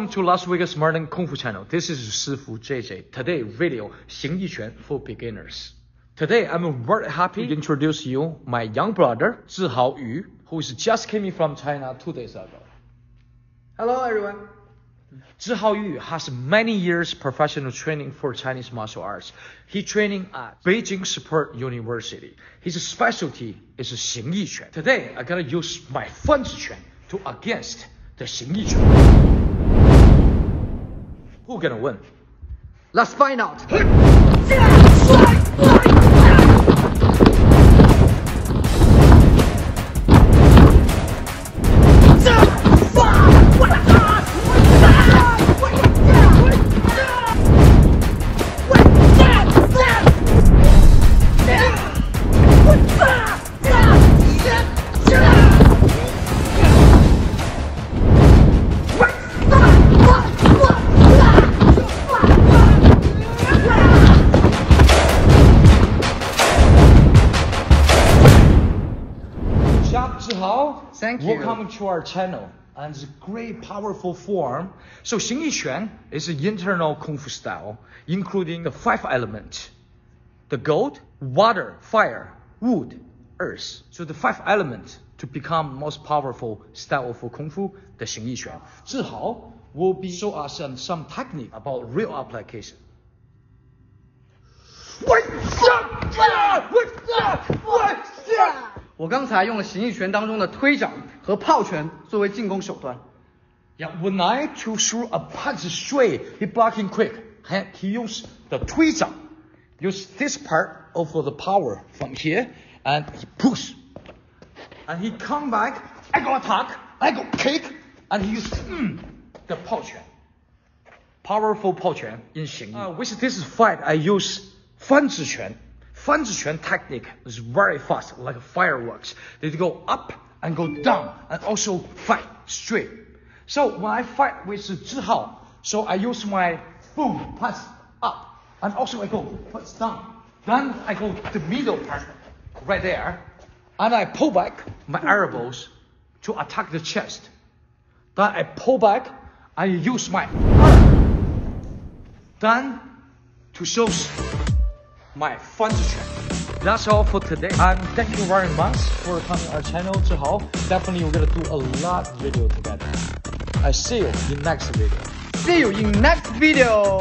Welcome to Las Vegas Martin Kung Fu Channel. This is Sifu JJ. Today video Xing Yi Quan for beginners. Today I'm very happy to introduce you my young brother Zihao Yu, who is just came from China 2 days ago. Hello everyone. Zihao Yu has many years professional training for Chinese martial arts. He training at Beijing Support University. His specialty is Xing Yi Quan. Today I gotta use my Fan Zi Quan to against the Xing Yi Quan. Who gonna win? Let's find out. Thank you. Welcome to our channel and it's a great powerful form. So Xing Yi Quan is an internal Kung Fu style, including the 5 elements. The gold, water, fire, wood, earth. So the 5 elements to become most powerful style for Kung Fu, the Xing Yi Quan. Zihao will be show us some technique about real application. What's up? 我刚才用了形意拳当中的推掌和炮拳作为进攻手段。Yeah, when I to throw a punch straight, he blocking quick. He used the 推掌, use this part of the power from here, and he push. And he come back. I go attack. I go kick. And he used the 炮拳. Powerful 炮拳 in 形意. With this fight, I use 翻指拳. Fan Zi Quan technique is very fast, like fireworks. They go up and go down, and also fight straight. So when I fight with Zihao, so I use my boom punch up, and also I go punch down. Then I go to the middle part, right there, and I pull back my elbows to attack the chest. Then I pull back, I use my arm. Then to show my Fan Zi Quan. That's all for today. Thank you very much for coming to our channel, Zihao. Definitely we're gonna do a lot of video together. I see you in next video. See you in next video.